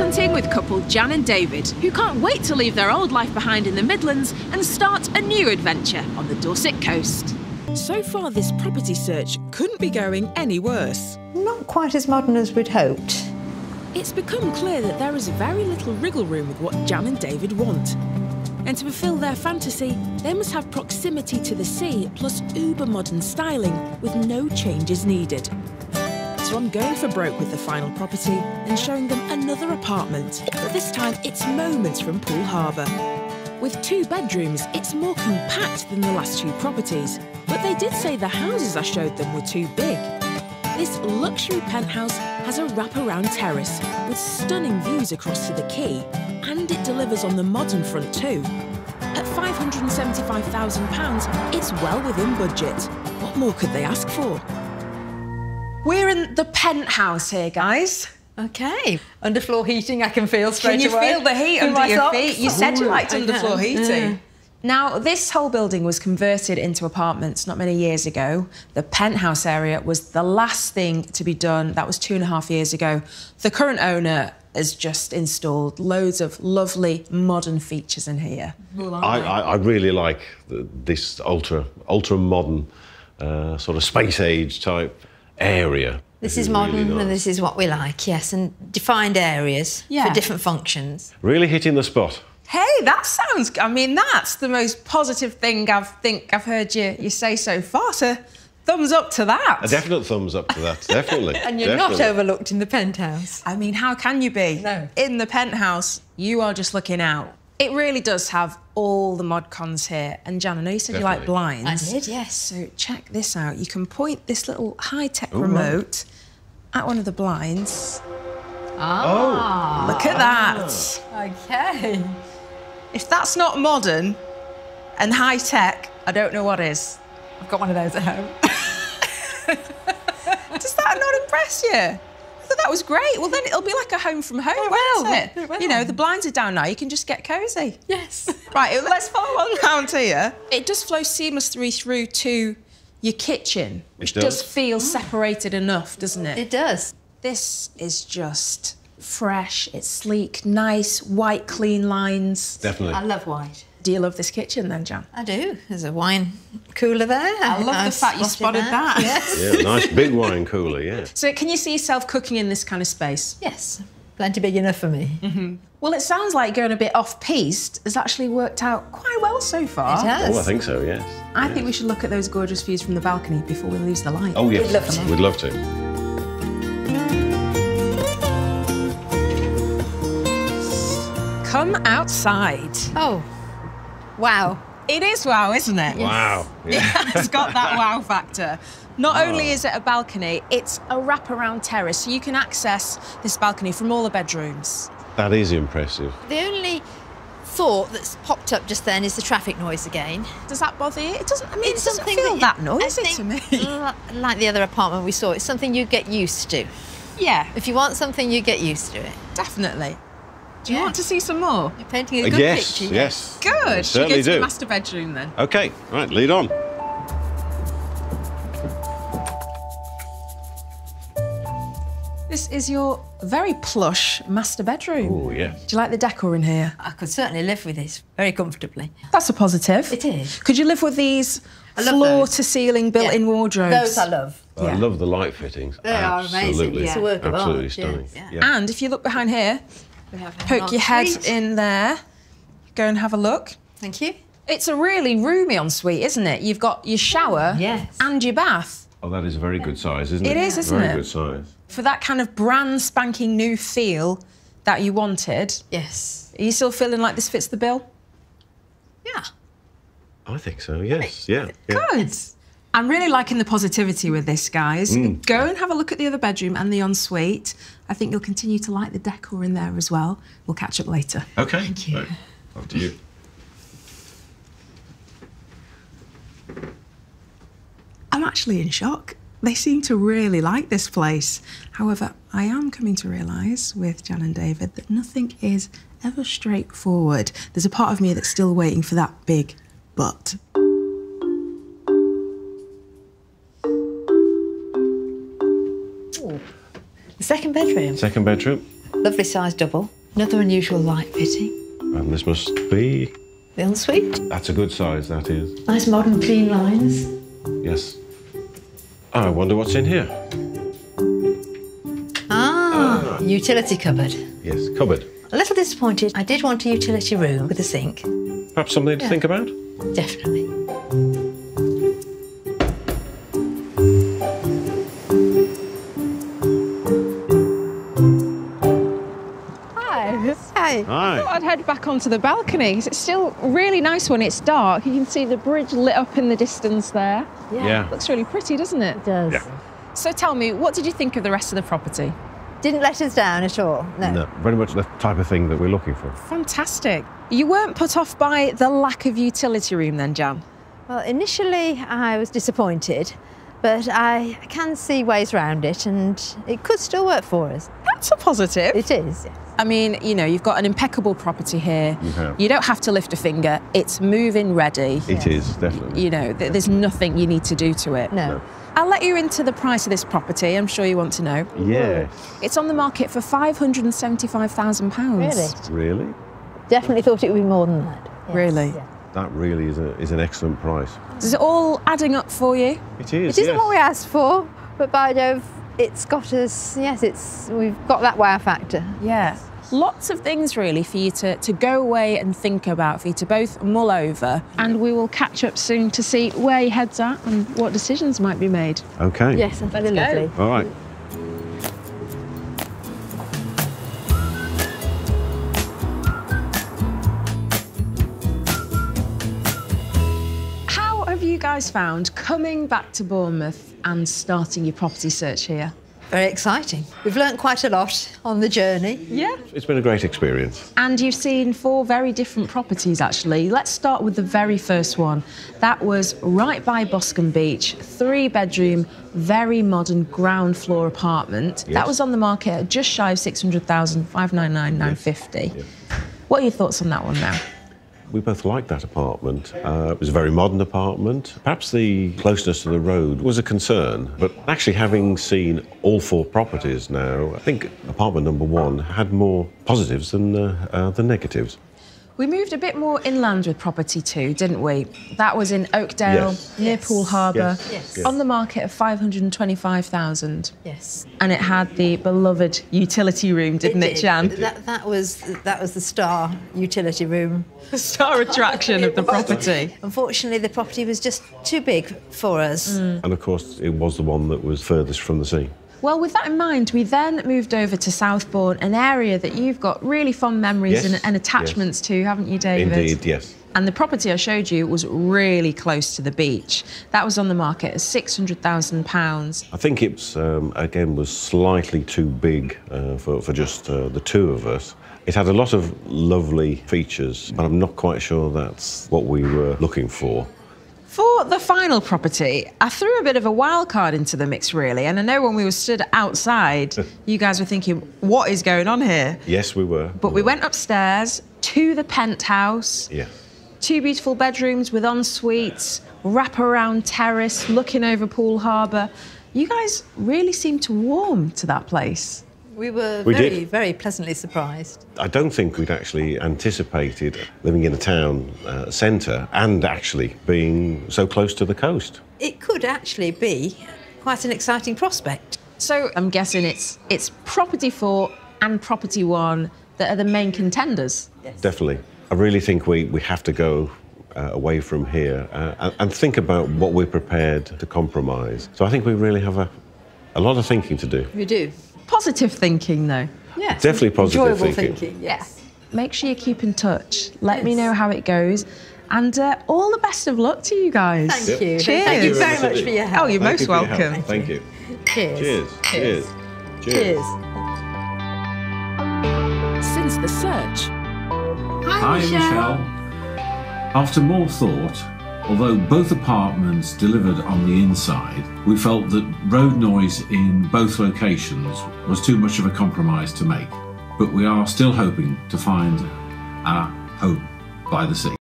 hunting with couple Jan and David, who can't wait to leave their old life behind in the Midlands and start a new adventure on the Dorset coast. So far, this property search couldn't be going any worse. Not quite as modern as we'd hoped. It's become clear that there is very little wriggle room with what Jan and David want. And to fulfil their fantasy, they must have proximity to the sea plus uber-modern styling with no changes needed. So I'm going for broke with the final property and showing them another apartment, but this time it's moments from Poole Harbour. With 2 bedrooms, it's more compact than the last 2 properties, but they did say the houses I showed them were too big. This luxury penthouse has a wraparound terrace with stunning views across to the quay, and it delivers on the modern front too. At £575,000, it's well within budget. What more could they ask for? We're in the penthouse here, guys. OK. Underfloor heating, I can feel straight away. Can you feel the heat under your feet? You said you liked underfloor heating. Yeah. Now, this whole building was converted into apartments not many years ago. The penthouse area was the last thing to be done. That was 2.5 years ago. The current owner has just installed loads of lovely modern features in here. Well, I really like this ultra-modern sort of space-age type area. This is modern really nice. And this is what we like, yes, and defined areas for different functions. Really hitting the spot. Hey, that sounds... I mean, that's the most positive thing I think I've heard you say so far, so thumbs up to that. A definite thumbs up to that, definitely. And you're definitely not overlooked in the penthouse. I mean, how can you be? No. In the penthouse, you are just looking out. It really does have all the mod cons here. And Jan, I know you said you like blinds. I did, yes. So check this out. You can point this little high-tech remote at one of the blinds. Ah! Oh. Look at that. OK. If that's not modern and high-tech, I don't know what is. I've got one of those at home. Does that not impress you? I thought that was great. Well, then it'll be like a home from home, won't it? Well. You know, the blinds are down now. You can just get cosy. Yes. Right, let's follow on down to here. It does flow seamlessly through to your kitchen, which does feel separated enough, doesn't it? It does. This is just fresh. It's sleek, nice, white, clean lines. Definitely. I love white. Do you love this kitchen then, Jan? I do. There's a wine cooler there. I love the fact you spotted that. Yes. Yeah, nice big wine cooler, yeah. So can you see yourself cooking in this kind of space? Yes. Plenty big enough for me. Mm-hmm. Well, it sounds like going a bit off-piste has actually worked out quite well so far. It has. Oh, I think so, yes. I think we should look at those gorgeous views from the balcony before we lose the light. Oh, yes. We'd love to. We'd love to. Come outside. Oh. Wow. It is wow, isn't it? Yes. Wow. Yeah. It's got that wow factor. Not only is it a balcony, it's a wraparound terrace, so you can access this balcony from all the bedrooms. That is impressive. The only thought that's popped up just then is the traffic noise again. Does that bother you? It doesn't, I mean, it doesn't feel that noisy to me. Like the other apartment we saw, it's something you get used to. Yeah. If you want something, you get used to it. Definitely. Do you want to see some more? You're painting a good picture. Yes, yes. Good. I certainly do. Should we go to the master bedroom then? OK. Right, lead on. This is your very plush master bedroom. Oh, yeah. Do you like the decor in here? I could certainly live with this very comfortably. That's a positive. It is. Could you live with these floor-to-ceiling built-in wardrobes? Those I love. Oh, yeah. I love the light fittings. They are amazing. Yeah. It's a work of art. Absolutely stunning. Yeah. Yeah. And if you look behind here, poke your head in there, go and have a look. Thank you. It's a really roomy ensuite, isn't it? You've got your shower and your bath. Oh, that is a very good size, isn't it? It is, isn't it? Very good size. For that kind of brand spanking new feel that you wanted. Yes. Are you still feeling like this fits the bill? Yeah. I think so, yes. Yeah. Good. I'm really liking the positivity with this, guys. Go and have a look at the other bedroom and the ensuite. I think you'll continue to like the decor in there as well. We'll catch up later. OK. Thank you. Right. After you. I'm actually in shock. They seem to really like this place. However, I am coming to realise with Jan and David that nothing is ever straightforward. There's a part of me that's still waiting for that big but. Second bedroom. Lovely size double. Another unusual light fitting. And this must be... the ensuite. That's a good size, that is. Nice modern clean lines. Yes. I wonder what's in here. Ah, utility cupboard. Yes, cupboard. A little disappointed. I did want a utility room with a sink. Perhaps something to think about? Definitely. Hi. Hi. Hi. I thought I'd head back onto the balcony. It's still a really nice when it's dark. You can see the bridge lit up in the distance there. Yeah. Looks really pretty, doesn't it? It does. Yeah. So tell me, what did you think of the rest of the property? Didn't let us down at all, no. No, very much the type of thing that we're looking for. Fantastic. You weren't put off by the lack of utility room then, Jan? Well, initially I was disappointed, but I can see ways around it and it could still work for us. That's a positive. It is, yes. I mean, you know, you've got an impeccable property here. You have. You don't have to lift a finger. It's move-in ready. It is, definitely. You know, there's nothing you need to do to it. No. I'll let you into the price of this property. I'm sure you want to know. Yes. It's on the market for £575,000. Really? Really? Definitely thought it would be more than that. Yes. Really? Yeah. That really is an excellent price. Is it all adding up for you? It is, It isn't what we asked for, but by Jove, it's got us, we've got that wow factor. Yeah. Lots of things, really, for you to go away and think about, for you to both mull over. And we will catch up soon to see where your head's at and what decisions might be made. OK. Yes, that's lovely. All right. How have you guys found coming back to Bournemouth and starting your property search here? Very exciting. We've learnt quite a lot on the journey. Yeah. It's been a great experience. And you've seen four very different properties, actually. Let's start with the very first one. That was right by Boscombe Beach, 3-bedroom, very modern ground floor apartment. Yes. That was on the market at just shy of £600,000, £599,950. Yes. What are your thoughts on that one now? We both liked that apartment. It was a very modern apartment. Perhaps the closeness to the road was a concern, but actually having seen all four properties now, I think apartment number one had more positives than negatives. We moved a bit more inland with property two, didn't we? That was in Oakdale, near Poole Harbour, on the market of £525,000. Yes. And it had the beloved utility room, didn't it, Jan? That was the star utility room. The star attraction of the property. Unfortunately, the property was just too big for us. Mm. And, of course, it was the one that was furthest from the sea. Well, with that in mind, we then moved over to Southbourne, an area that you've got really fond memories and attachments to, haven't you, David? Indeed, yes. And the property I showed you was really close to the beach. That was on the market at £600,000. I think it, again, was slightly too big for just the two of us. It had a lot of lovely features, but I'm not quite sure that's what we were looking for. For the final property, I threw a bit of a wild card into the mix, really, and I know when we were stood outside, you guys were thinking, what is going on here? Yes, we were. But we went upstairs to the penthouse. Yeah. Two beautiful bedrooms with en suites, wraparound terrace, looking over Poole Harbour. You guys really seemed to warm to that place. We were very pleasantly surprised. I don't think we'd actually anticipated living in a town centre and actually being so close to the coast. It could actually be quite an exciting prospect. So I'm guessing it's property four and property one that are the main contenders. Yes. Definitely. I really think we have to go away from here and think about what we're prepared to compromise. So I think we really have a lot of thinking to do. We do. Positive thinking, though. Yes. Definitely positive Enjoyable thinking, yes. Make sure you keep in touch. Let me know how it goes. And all the best of luck to you guys. Thank you. Cheers. Thank you very much for your help. Oh, you're most welcome. Thank you. Cheers. Cheers. Cheers. Cheers. Since the search. Hi, Michelle. After more thought, although both apartments delivered on the inside, we felt that road noise in both locations was too much of a compromise to make. But we are still hoping to find our home by the sea.